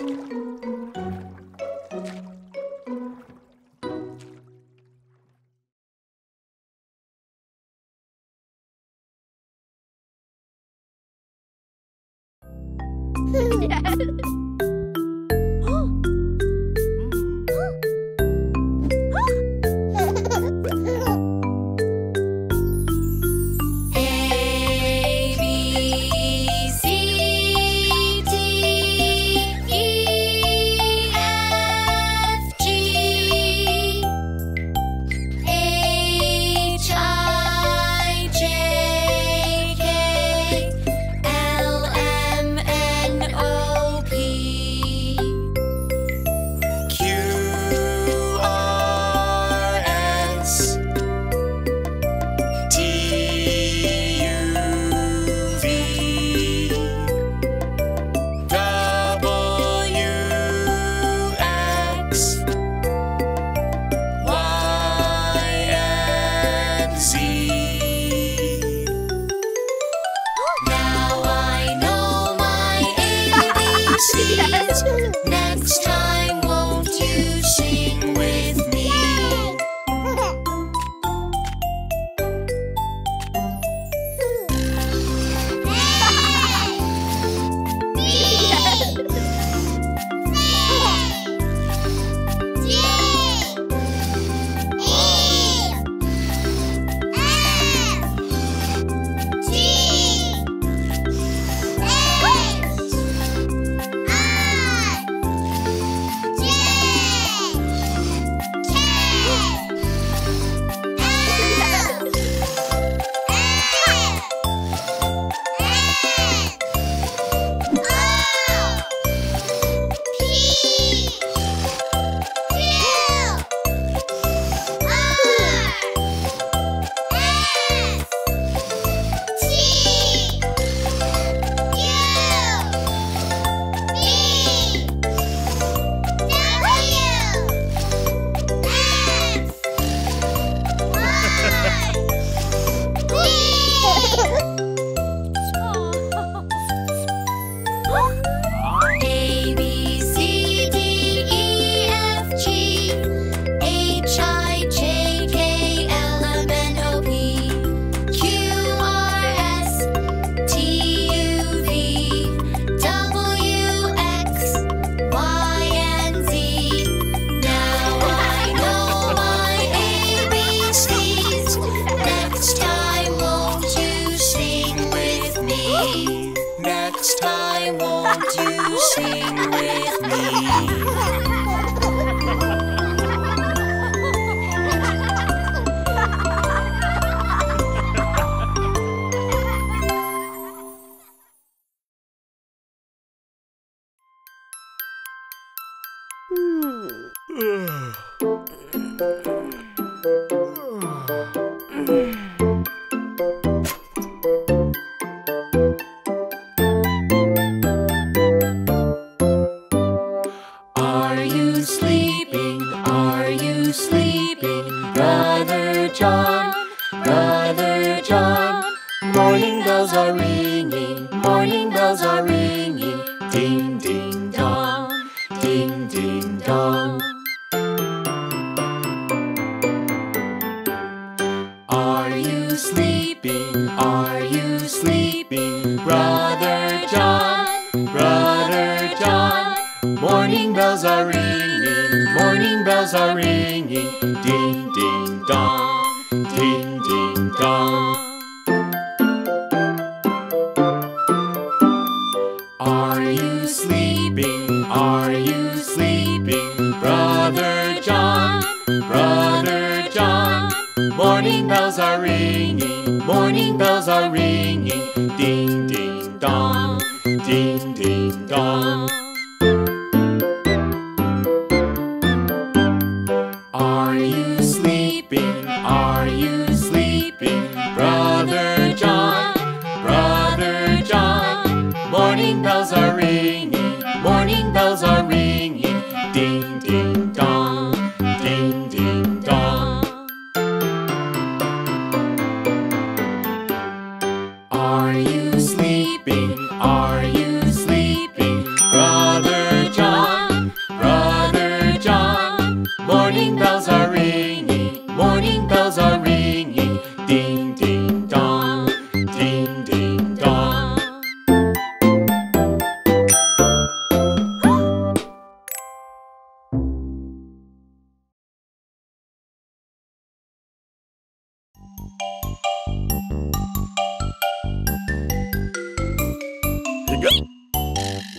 Yes. Next time, won't you sing with me? Next time, won't you sing with me? Are you sleeping, brother John?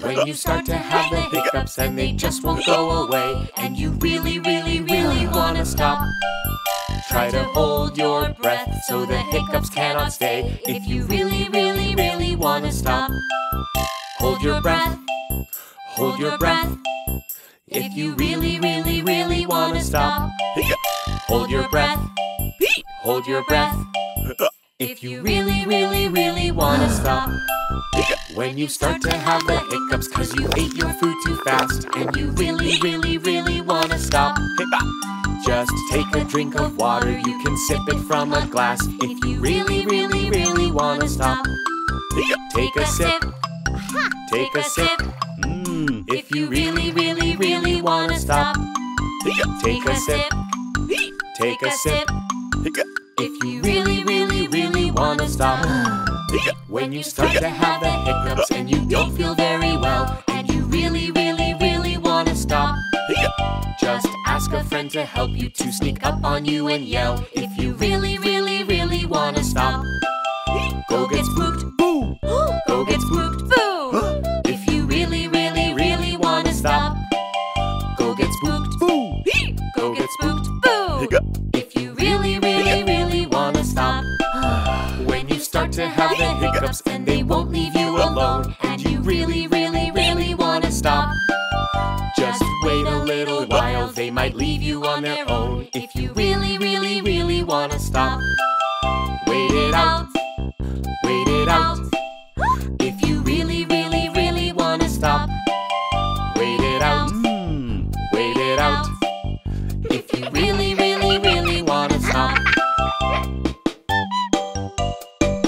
When you start to have the hiccups and they just won't go away, and you really wanna stop, try to hold your breath so the hiccups cannot stay. If you really wanna stop, hold your breath, hold your breath. If you really wanna stop, hold your breath, hold your breath. If you really wanna stop. When you start to have the hiccups cause you ate your food too fast, and you really wanna stop, just take a drink of water, you can sip it from a glass. If you really wanna stop, take a sip, take a sip. If you really wanna stop, take a sip, take a sip. If you really wanna stop. When you start to have the hiccups and you don't feel very well, and you really wanna stop, just ask a friend to help you, to sneak up on you and yell. If you really wanna stop, go get spooked, boo! Go get spooked, boo! If you really wanna stop, go get spooked, boo! Go get spooked, boo! If you really wanna stop. Start to have the hiccups and they won't leave you alone, and you really wanna stop, just wait a little while, they might leave you on their own. If you really wanna stop, wait it out, wait it out. If you really wanna stop, wait it out, wait it out. If you really wanna stop. Mommy!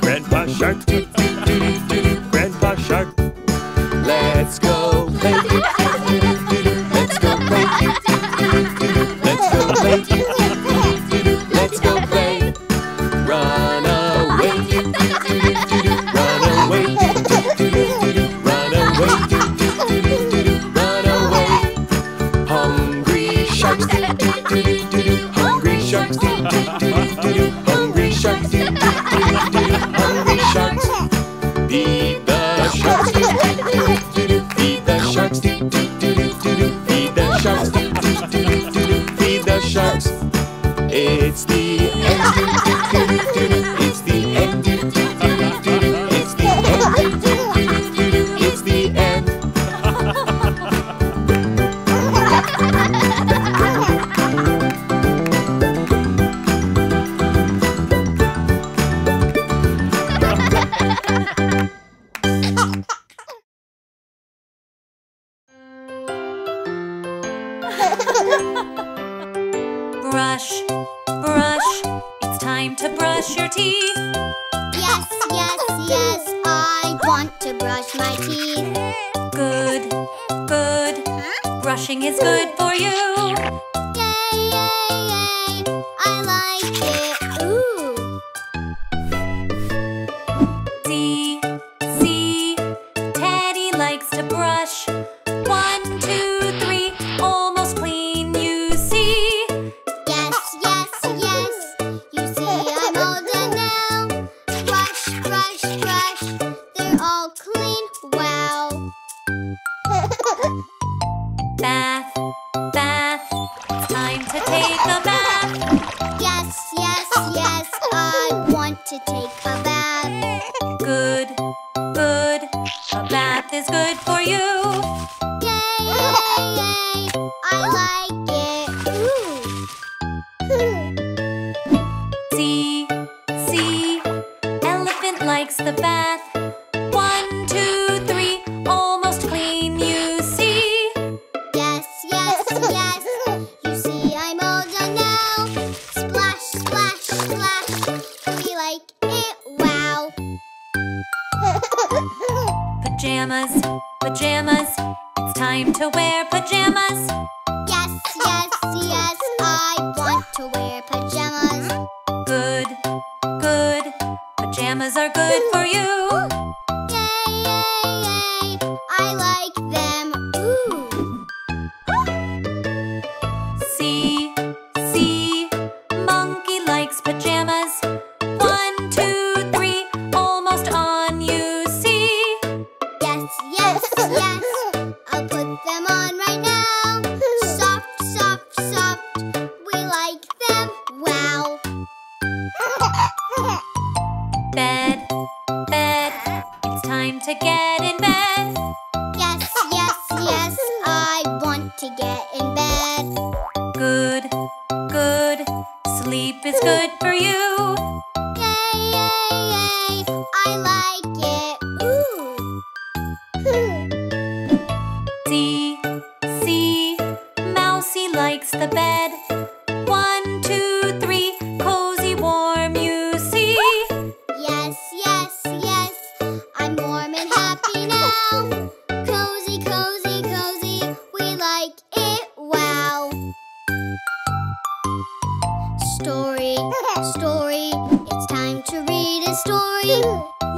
Grandpa Shark, Grandpa Shark, let's go play. Let's go play. Let's go play. Let's go play. Run away, run away, run away, run away. Hungry sharks, hungry sharks, hungry sharks, hungry sharks. Feed the sharks, feed the sharks, feed the sharks, feed the sharks. It's the end, it's the end, it's the end, it's the end. Brush, brush, it's time to brush your teeth. Yes, yes, yes, I want to brush my teeth. Good, good, brushing is good for you. Yay, yay, yay, I like it, ooh. See, see, Teddy likes to brush. 1, 2, 3, almost clean, you see. Yes, yes, yes, you see I'm older now. Brush, brush, brush, they're all clean, wow. Bath, bath, it's time to take a bath. Yes, yes, yes, I want to take a bath. Good, good, a bath is good for you. Yay, yay, yay, I like it, ooh. See, see, elephant likes the bath. 1, 2, 3, almost clean, you see. Yes, yes, yes, you see I'm older now. Splash, splash, splash, we like it, wow. Pajamas, pajamas, it's time to wear pajamas. Yes, yes, yes, I want to wear pajamas. Good, good, pajamas are good for you. Yay, yay, yay, I like them, ooh. See, see, monkey likes pajamas. 1, 2, 3, almost on, you see. Yes, yes, yes, I'll put them on right now. Bed, bed, it's time to get in bed. Yes, yes, yes, I want to get in bed. Good, good, sleep is good for you. Yay, yay, yay, I like it, ooh. See, see, Mousie likes the bed. 1, 2, 3, cozy, warm, you see. Yes, yes, yes, I'm warm and happy now. Cozy, cozy, cozy, we like it, wow. Story, story, it's time to read a story.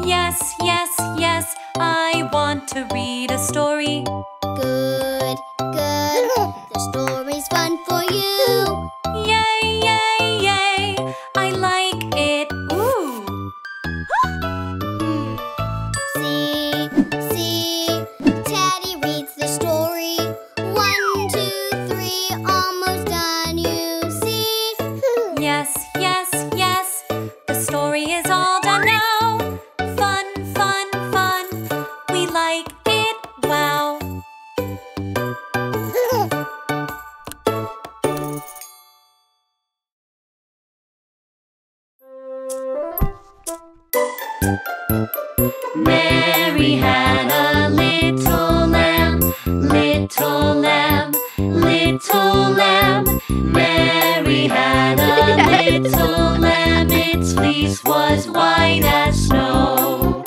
Yes, yes, yes, I want to read a story. Good, good, the story's fun for you. Yay, yay, yay, I like it, ooh. See, see, Teddy reads the story. 1, 2, 3, almost done, you see. Yes, yes, yes, the story is all done now. Fun, fun, fun, we like it, wow. Mary had a little lamb, little lamb, little lamb. Mary we had a little lamb, its fleece was white as snow.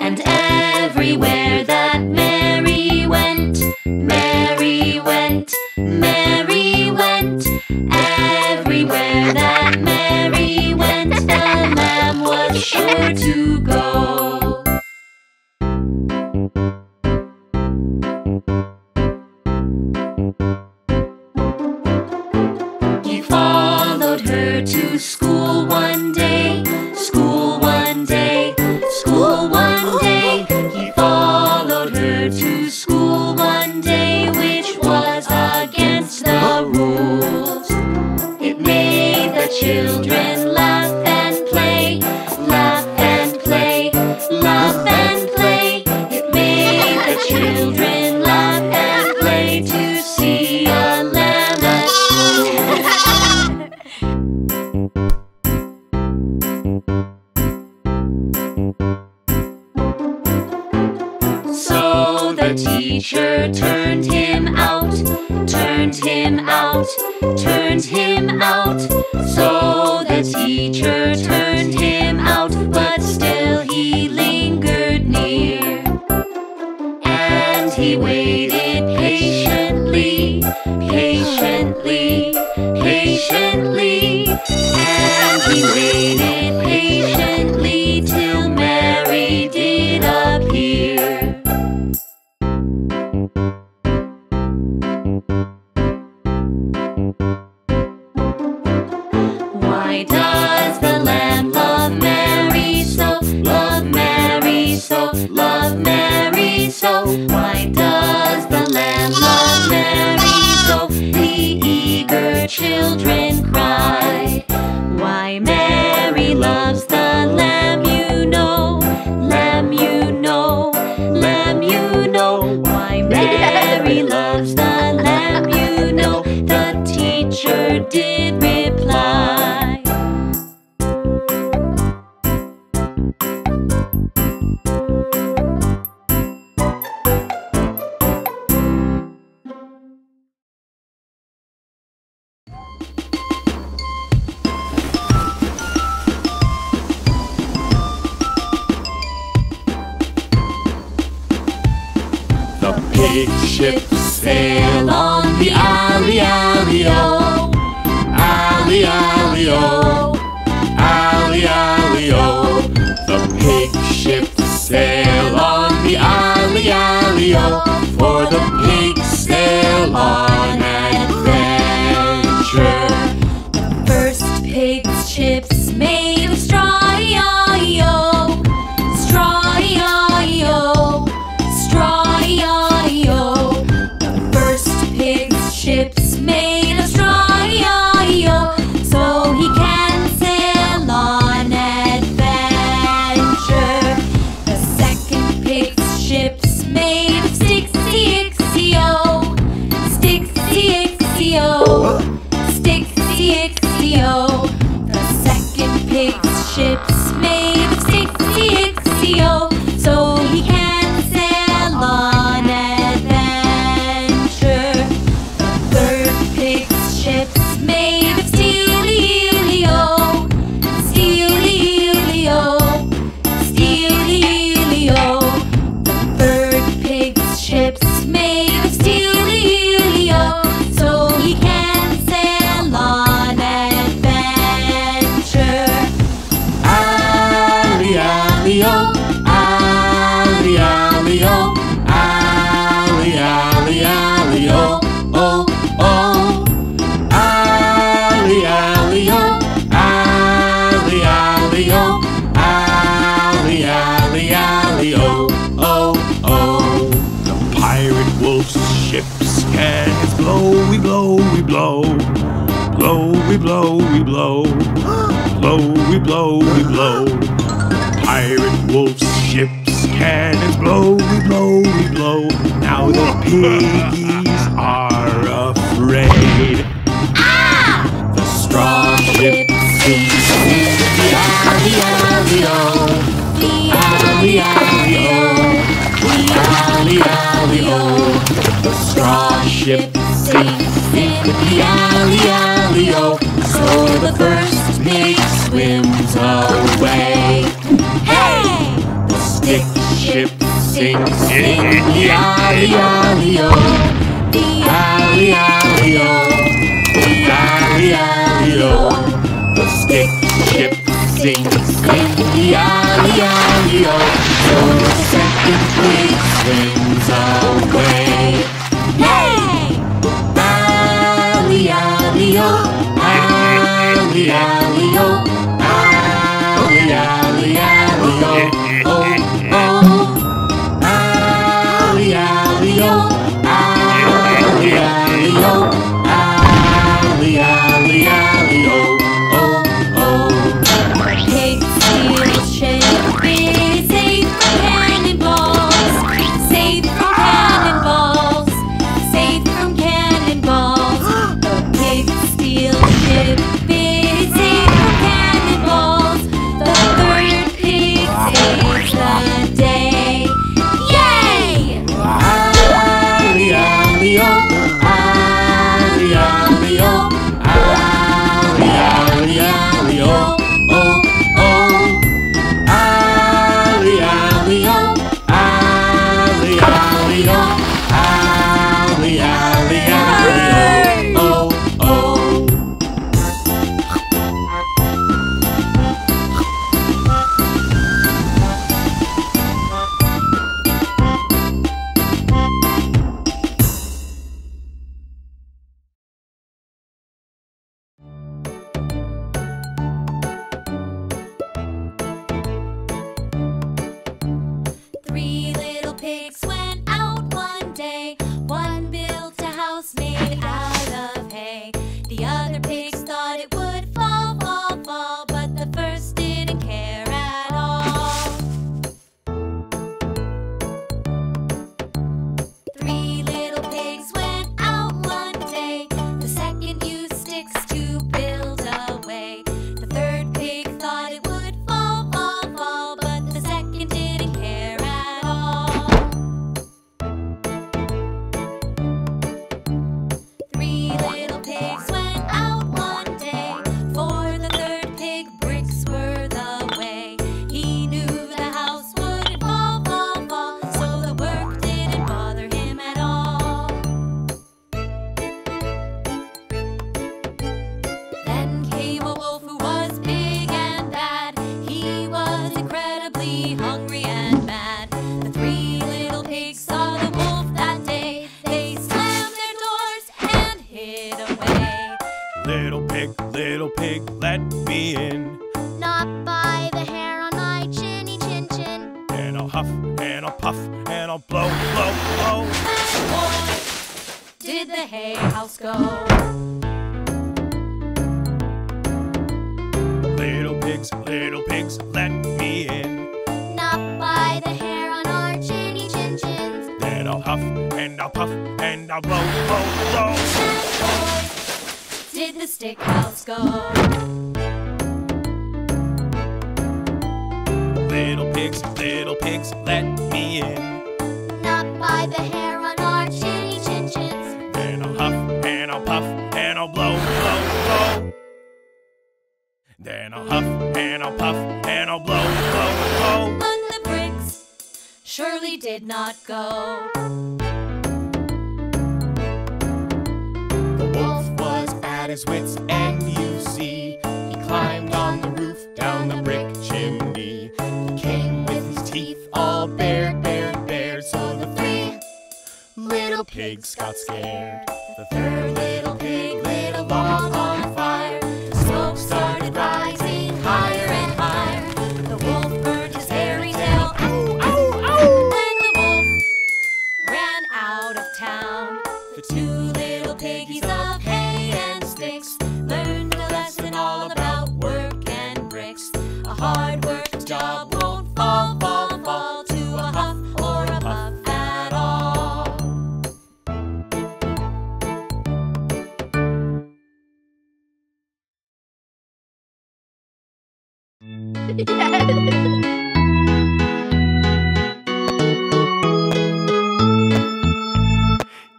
And everywhere that Mary went, Mary went, Mary went. Everywhere that Mary went, the lamb was sure to go. To school one day, school one day. He followed her to school one day, which was against the rules. It made the children laugh and play, laugh and play, laugh and play. It made the children laugh and play to see a lamb at school. So the teacher turned him out, turned him out, turned him out. So the teacher turned him out, but still he lingered near. And he waited patiently, patiently, patiently. And he waited patiently till Mary did appear. Why does the lamb love Mary so, love Mary so, love Mary so? Why does the lamb love Mary so? The eager children cry. Why Mary loves the lamb, you know, lamb, you know, lamb, you know. Why Mary loves the lamb, you know. The teacher did reply. The big ships sail on the alley, alley, oh. Alley, alley, oh. Alley, alley, oh. The big ships sail on the alley, alley, oh. For the pigs sail on adventure. First pig's ships made of straw, yo, straw, yo, straw. Ships made of straw, yo, so he can sail on adventure. The second pig's ship's made of Stixy Ixio, Stixy Ixio, Stixy Ixio. The second pig's ship's made of Stixy Ixio, so he can sail on adventure. Made of steel-eel-eo, steel-eel-eo, steel-eel-eo. The third pig's ship's made of steel-eel-eo, so he can sail on adventure. Alley-alley-o, alley-alley-o, alley-alley-alley-o, oh, oh. Ships cans blow, we blow, we blow, blow, we blow, we blow, blow, we blow, we blow. Pirate wolf's ships cannons blow, we blow, we blow. Now the piggies are afraid. Ah! The straw ship sees the alley, alley, oh, the alley, alley, oh, the alley, alley, oh. The straw ship sings in the alley, alley, oh. So the first pig swims away. Hey! The stick ship sinks in the alley-alley-o. The alley-alley-o. The alley-alley-o. The stick ship sinks in the alley-alley-o. So the second pig swims away. Hey! Alley-alley-o. Alley, alley, oh, alley, alley, alley, oh, oh, alley, alley, oh, alley, alley, oh, alley, alley, alley, oh, oh, oh. Pig seals, shell fish, safe from cannonballs, safe from cannonballs, safe from cannonballs. The pig seals, ship fish.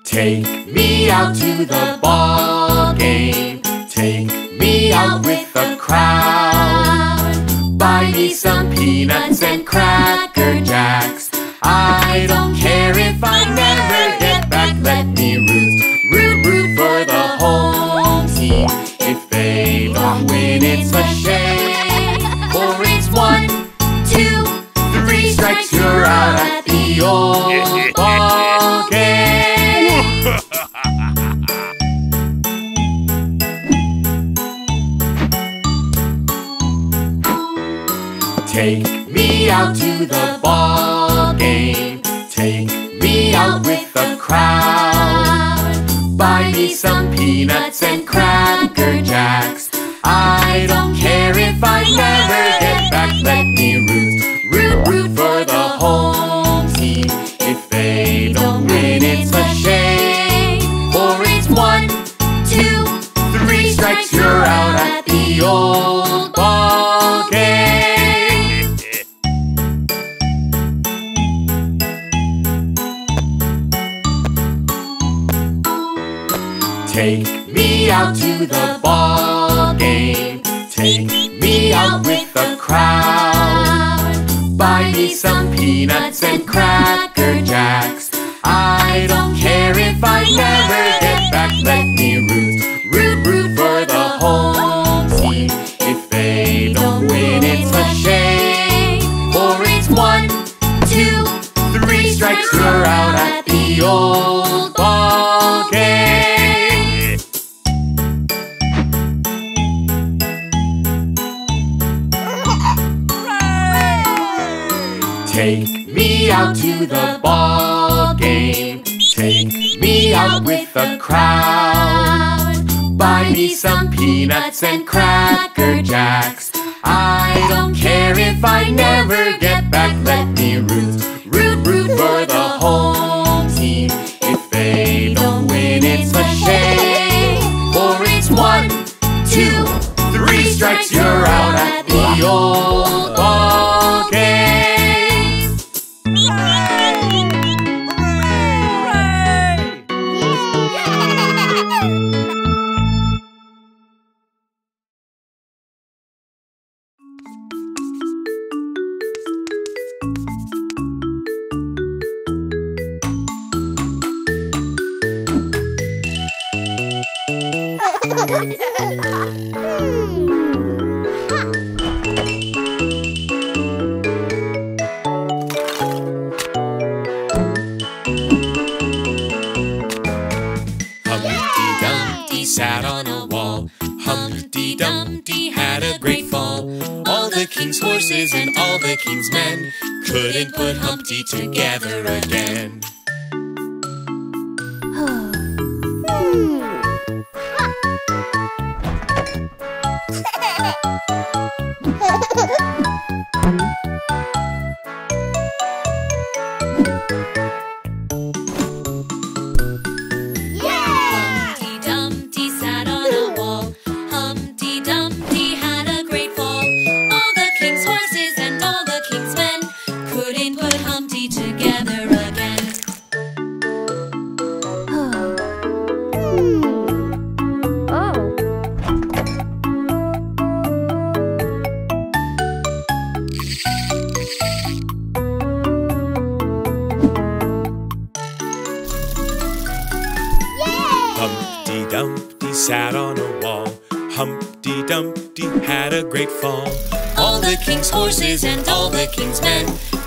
Take me out to the ball game. Take me out with the crowd. Buy me some peanuts and Cracker Jacks. I don't care if I never get back. Let me root for the whole team. If they don't win, it's a shame. For it's 1, 2, 3 strikes, you're out at the old ball game. Take me out to the ball game. Take me out with the crowd. Buy me some peanuts and Cracker Jacks. I don't care if I never get back. Let me root for the whole team. If they don't win, it's a shame. For it's 1, 2, 3 strikes, you're out at the old ball game. Take me out to the ball game. Take me out with the crowd. Buy me some peanuts and Cracker Jacks. I don't care if I never get back. Let me root for the whole team. If they don't win, it's a shame. For it's 1, 2, 3 strikes, you're out at the old ball game. Take me out to the ball game. Take me out with the crowd. Buy me some peanuts and Cracker Jacks. I don't care if I never get back. Let me root for the whole team. If they don't win, it's a shame. For it's 1, 2, 3 strikes, you're out at the old ball game. Humpty Dumpty sat on a wall. Humpty Dumpty had a great fall. All the king's horses and all the king's men couldn't put Humpty together again.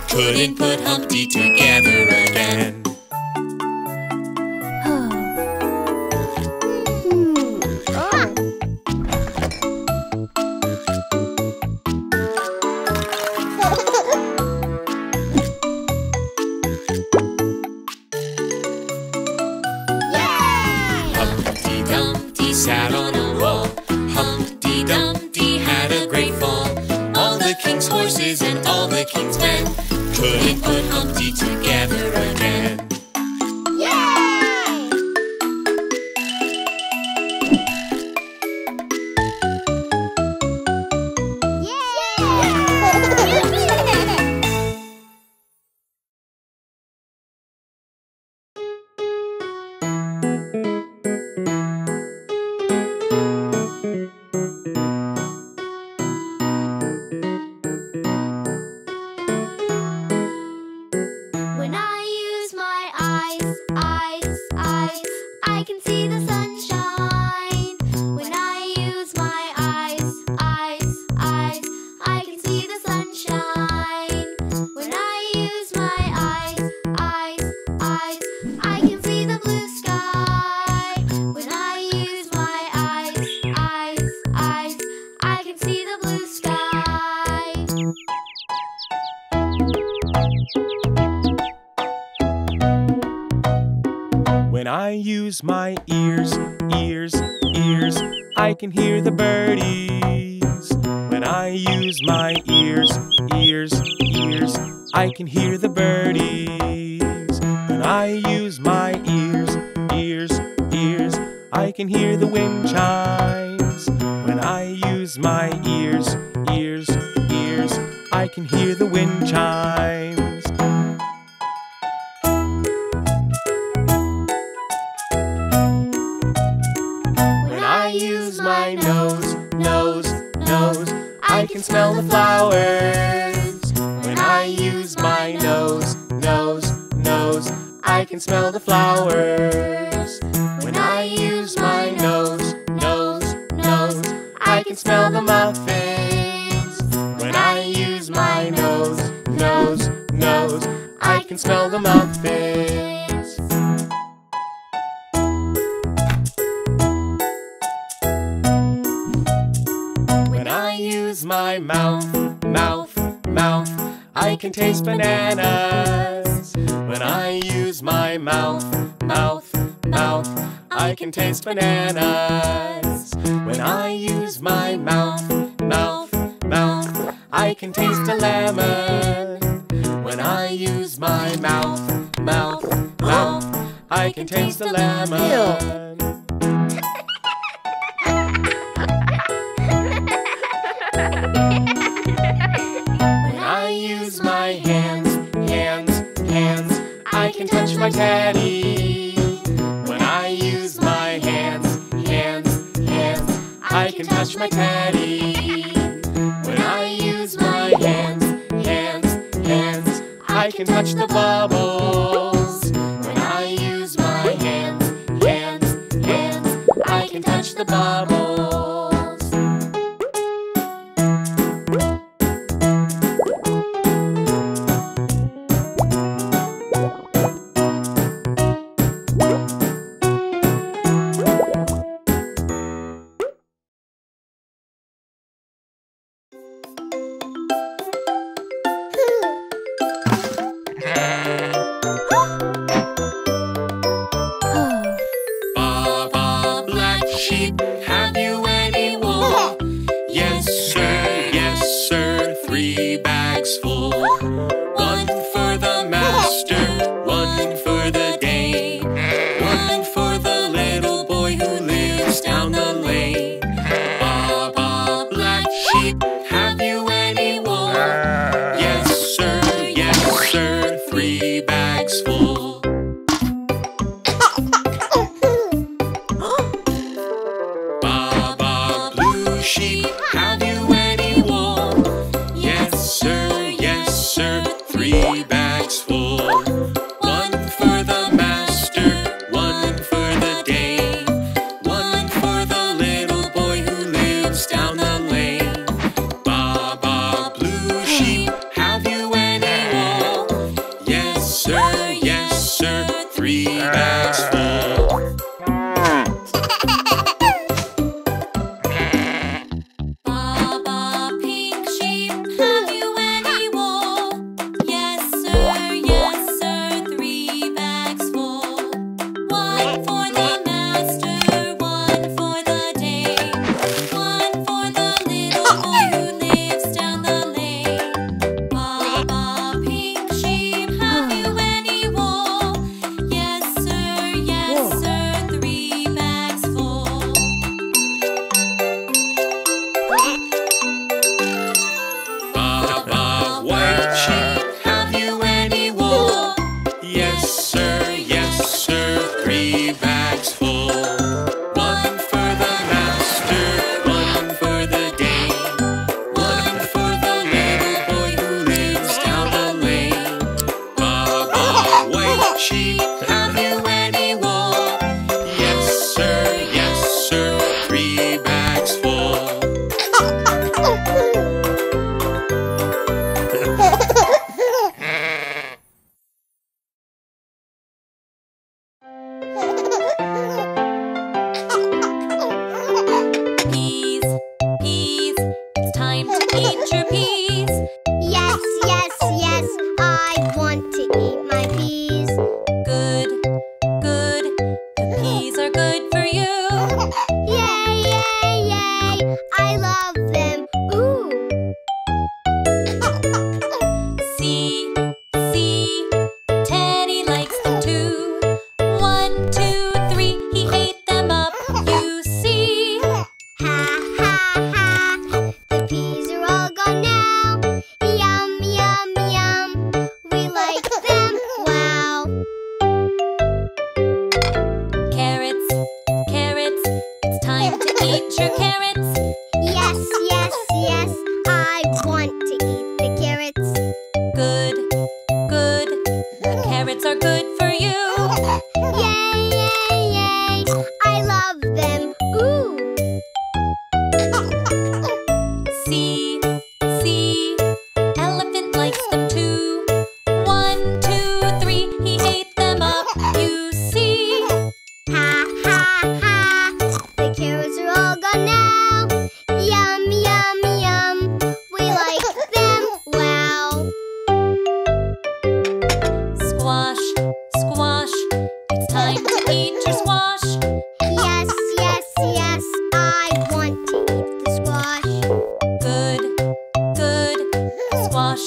Couldn't put Humpty together again. Humpty Dumpty sat on a wall. Humpty Dumpty had a great fall. All the king's horses and all the king's men couldn't put Humpty together again. I use my ears. I can hear the birdies. When I use my ears, I can hear the birdies. When I use my ears, I can hear the wind chimes. When I use my ears, I can hear the wind chimes. I can smell the flowers. When I use my nose, I can smell the flowers. When I use my nose, I can smell the muffins. When I use my nose, I can smell the muffins. My mouth, I can taste bananas. When I use my mouth, I can taste bananas. When I use my mouth, I can taste a lemon. When I use my mouth, I can taste a lemon. I can touch my teddy. When I use my hands, I can touch my teddy. When I use my hands, I can touch the bubbles. When I use my hands, I can touch the bubbles.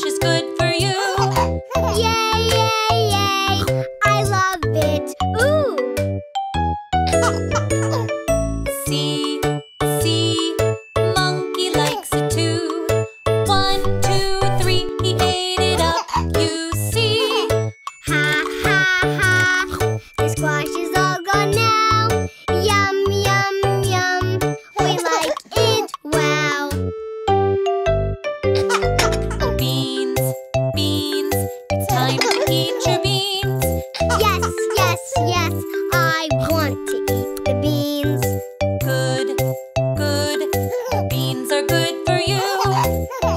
is good for you. Yay, yay, yay! I love it. Ooh! See, see, monkey likes it too. 1, 2, 3, he ate it up, you see. Ha, ha, ha! The squash is all gone now. Yum, yum, yum. We like it. Wow! Eat your beans. Yes, yes, yes. I want to eat the beans. Good, good. Beans are good for you.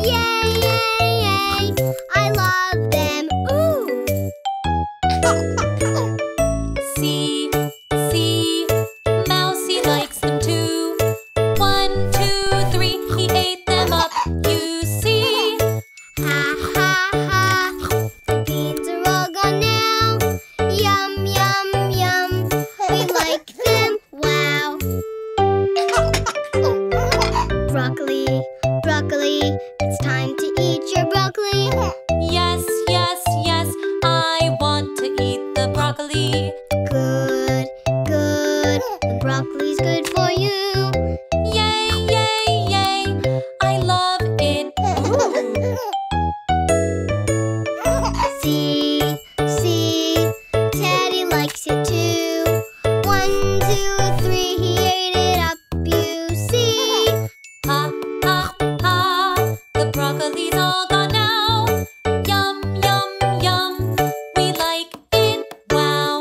Yay, yay, yay. I love them. Ooh. See, see. Mousy likes them too. 1, 2, 3. He ate them up. You see. Ha, ha, ha. The beans are all gone now. Yum, yum, yum. We like them. Wow. Broccoli, broccoli. It's time to eat your broccoli. Yes, yes, yes. I want to eat the broccoli. Good, good. The broccoli's good for you. Yay, yay, yay. I love it. Ooh. See, see, Teddy likes it too. 1, 2, 3, he ate it up, you see. Ha, ha, ha, the broccoli's all gone now. Yum, yum, yum, we like it, wow.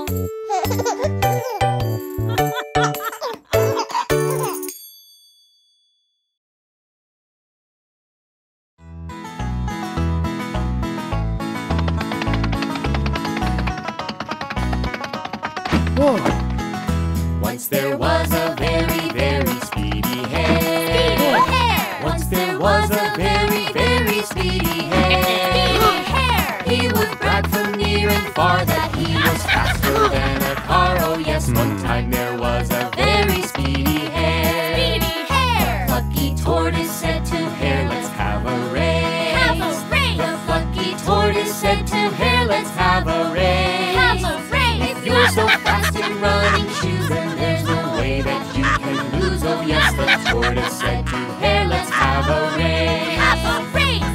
Once there was a very, very speedy hare. Speedy hare! Once there was a very, very speedy hare. Speedy hare! He would brag from near and far that he was faster than a car. Oh yes, one time there was a very speedy hare. Speedy hare! The plucky tortoise said to hare, let's have a race. Have a race! The plucky tortoise said to hare, let's have a race. Have a race! You're so fast in running shoes, and there's no way that you can lose. Oh yes, the tortoise said to hare, let's have a race. Have a race!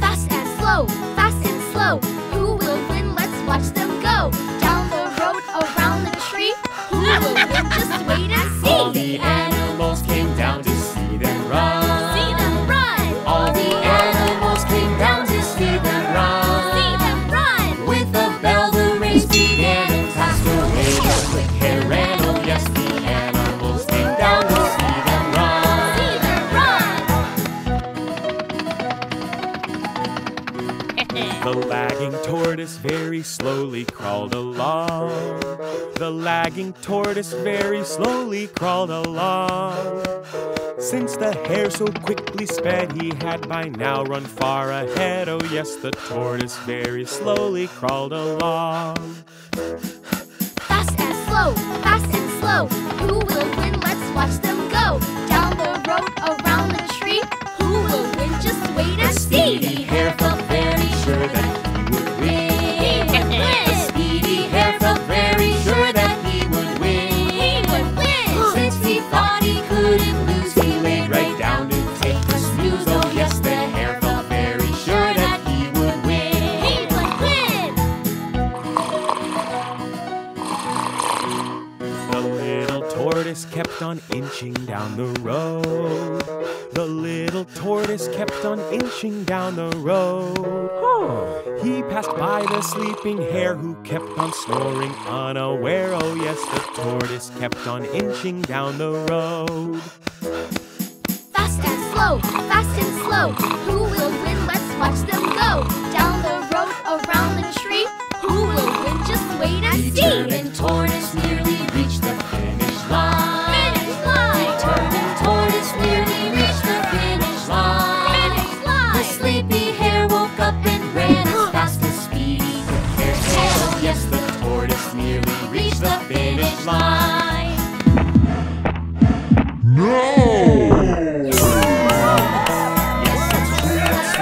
Fast and slow, fast and slow. Who will win? Let's watch them go. Down the road, around the tree. Who will win? Just wait and see. All the animals came down to see them run. See them run! All the animals came down to see them run. See them run! With a bell, the race began. The lagging tortoise very slowly crawled along. The lagging tortoise very slowly crawled along. Since the hare so quickly sped, he had by now run far ahead. Oh yes, the tortoise very slowly crawled along. Fast and slow, fast and slow. Who will win? Let's watch them go. Down the road, around the tree. Who will win? Just wait and see. The speedy hare felt very sure that he would win. He would win. The speedy hare felt very sure that he would win. He would win. Since he thought he couldn't lose, he laid right down to take the snooze. Oh yes, the hare felt very sure that he would win. He would win. The little tortoise kept on inching down the road. The little tortoise kept on inching down the road. Oh. He passed by the sleeping hare who kept on snoring unaware. Oh yes, the tortoise kept on inching down the road. Fast and slow, fast and slow. Who will win? Let's watch them go. Down the road, around the tree. Who will win? Just wait and see. The turning tortoise nearly reached the finish line. The finish line. No! Yes, it's true. That's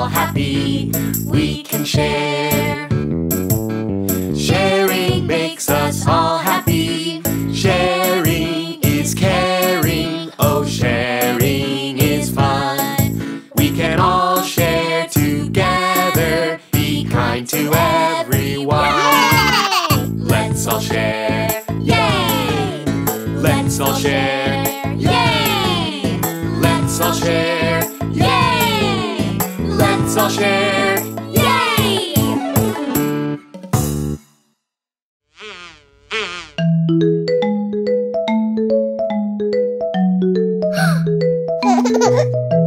all happy, we can share. Sharing makes us all happy. Sharing is caring. Oh, sharing is fun. We can all share together. Be kind to everyone. Yay! Let's all share. Yay! Let's all share. Yay! Let's all share. Yay! Let's all share. Yay!